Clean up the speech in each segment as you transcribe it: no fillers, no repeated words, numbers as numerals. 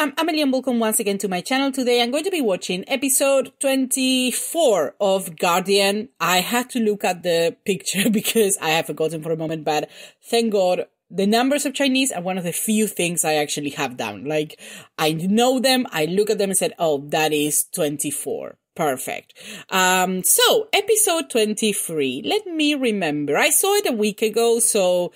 I'm Amelie and welcome once again to my channel. Today I'm going to be watching episode 24 of Guardian. I had to look at the picture because I have forgotten for a moment, but thank God the numbers of Chinese are one of the few things I actually have down. Like, I know them, I look at them and said, oh, that is 24. Perfect. So episode 23, let me remember. I saw it a week ago, so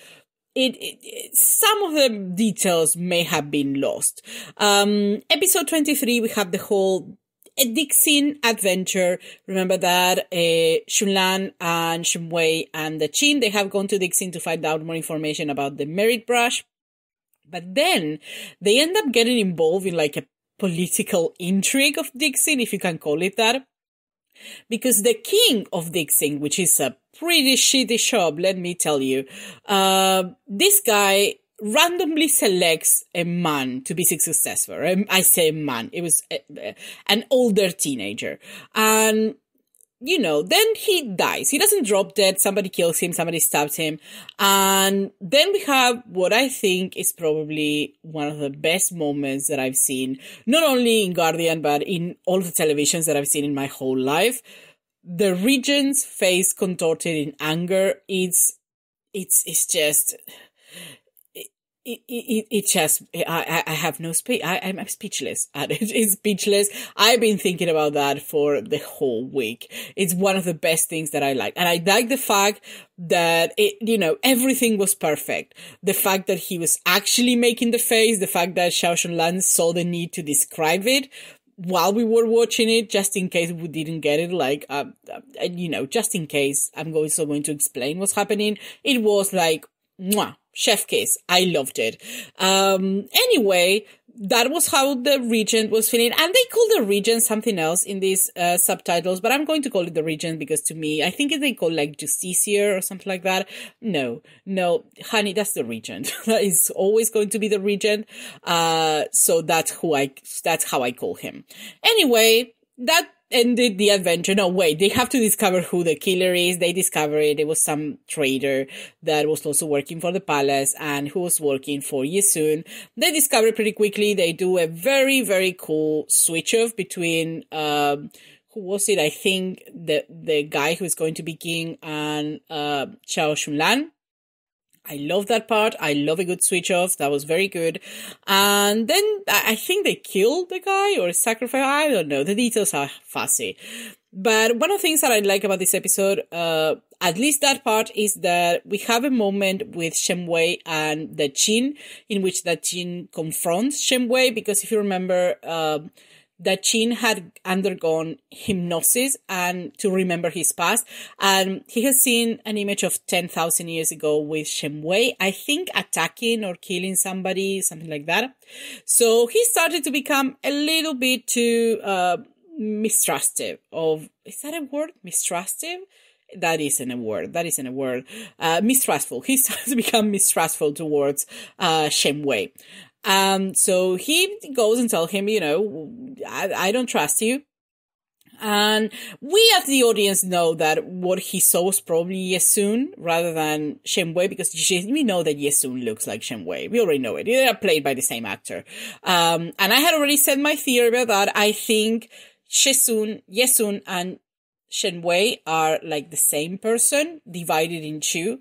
some of the details may have been lost. Episode 23, we have the whole Dixing adventure. Remember that Shunlan and Shumwei and the Qin, they have gone to Dixing to find out more information about the Merit Brush. But then they end up getting involved in like a political intrigue of Dixing, if you can call it that. Because the king of Dixing, which is a pretty shitty shop, let me tell you, this guy randomly selects a man to be successful. I say man, it was an older teenager. And, you know, then he dies. He doesn't drop dead. Somebody kills him. Somebody stabs him. And then we have what I think is probably one of the best moments that I've seen, not only in Guardian, but in all of the televisions that I've seen in my whole life. The regent's face contorted in anger. It's just, it just, I have no space. I'm speechless at it. It's speechless. I've been thinking about that for the whole week. It's one of the best things that I like. And I like the fact that it, you know, everything was perfect. The fact that he was actually making the face, the fact that Xiao Shunlan saw the need to describe it while we were watching it, just in case we didn't get it, like, you know, just in case I'm also going to explain what's happening. It was like, mwah, chef kiss. I loved it. Anyway, that was how the regent was feeling. And they call the regent something else in these subtitles, but I'm going to call it the regent because to me, I think they call like justiciar or something like that. No, honey, that's the regent. That is always going to be the regent. So that's how I call him. Anyway, that ended the adventure. No, wait, they have to discover who the killer is. They discover it. It was some trader that was also working for the palace and who was working for Ye Zun. They discover it pretty quickly. They do a very, very cool switch off between, who was it? I think the guy who is going to be king and, Xiao Shunlan. I love that part. I love a good switch off. That was very good. And then I think they killed the guy or sacrificed. I don't know. The details are fuzzy. But one of the things that I like about this episode, at least that part, is that we have a moment with Shen Wei and the Qin in which the Qin confronts Shen Wei. Because if you remember, that Qin had undergone hypnosis and to remember his past. And he has seen an image of 10,000 years ago with Shen Wei, I think attacking or killing somebody, something like that. So he started to become a little bit too mistrustive of, is that a word? Mistrustive? That isn't a word. That isn't a word. Mistrustful. He started to become mistrustful towards Shen Wei. So he goes and tells him, you know, I don't trust you. And we as the audience know that what he saw was probably Ye Zun rather than Shen Wei, because we know that Ye Zun looks like Shen Wei. We already know it. They are played by the same actor. And I had already said my theory about that. I think Ye Zun and Shen Wei are like the same person divided in two.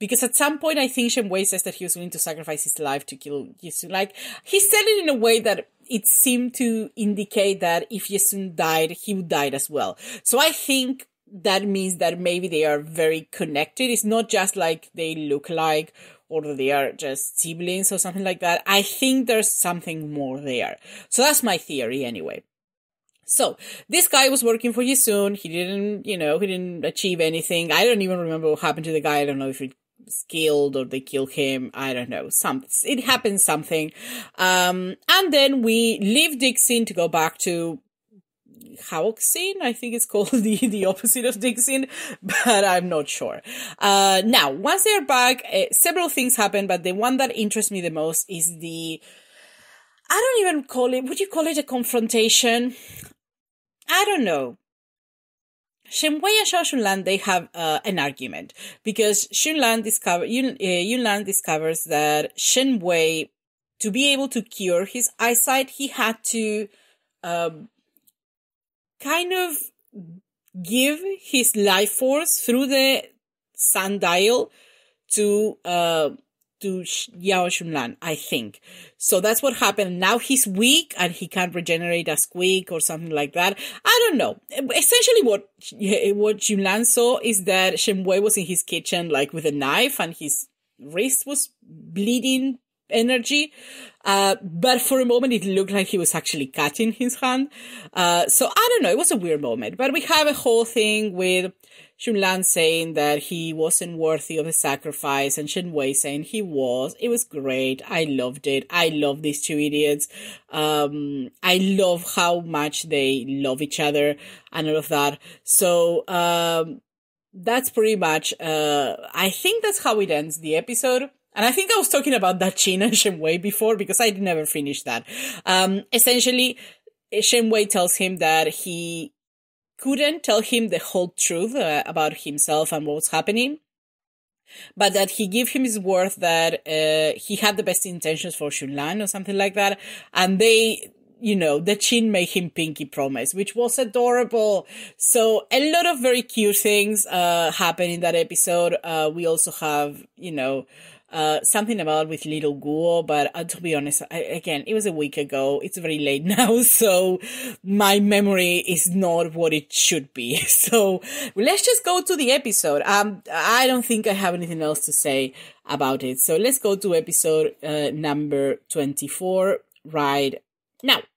Because at some point, I think Shen Wei says that he was willing to sacrifice his life to kill Ye Zun. Like, he said it in a way that it seemed to indicate that if Ye Zun died, he would die as well. So I think that means that maybe they are very connected. It's not just like they look like or they are just siblings or something like that. I think there's something more there. So that's my theory anyway. So this guy was working for Ye Zun. He didn't, you know, he didn't achieve anything. I don't even remember what happened to the guy. I don't know if it killed or they kill him. I don't know. It happens something. And then we leave Dixing to go back to Hauxin. I think it's called the opposite of Dixing, but I'm not sure. Now, once they're back, several things happen, but the one that interests me the most is the, I don't even call it, would you call it a confrontation? I don't know. Shen Wei and Xiao Shunlan, they have an argument because Yunlan discovers that Shen Wei to be able to cure his eyesight, he had to kind of give his life force through the sundial to Xiao Shunlan, I think. So that's what happened. Now he's weak and he can't regenerate as quick or something like that. I don't know. Essentially what Shunlan saw is that Shen Wei was in his kitchen, like with a knife, and his wrist was bleeding energy. But for a moment it looked like he was actually cutting his hand. So I don't know. It was a weird moment, but we have a whole thing with Shumlan saying that he wasn't worthy of the sacrifice, and Shen Wei saying he was. It was great. I loved it. I love these two idiots. I love how much they love each other and all of that. So that's pretty much, I think that's how it ends the episode. And I think I was talking about that Qin and Shen Wei before, because I never finished that. Essentially, Shen Wei tells him that he couldn't tell him the whole truth about himself and what was happening, but that he gave him his word that he had the best intentions for Shulan or something like that. And they, you know, the Qin made him pinky promise, which was adorable. So a lot of very cute things happen in that episode. We also have, you know, something about with little Guo, but to be honest, again, it was a week ago. It's very late now, so my memory is not what it should be. So let's just go to the episode. I don't think I have anything else to say about it. So let's go to episode number 24 right now.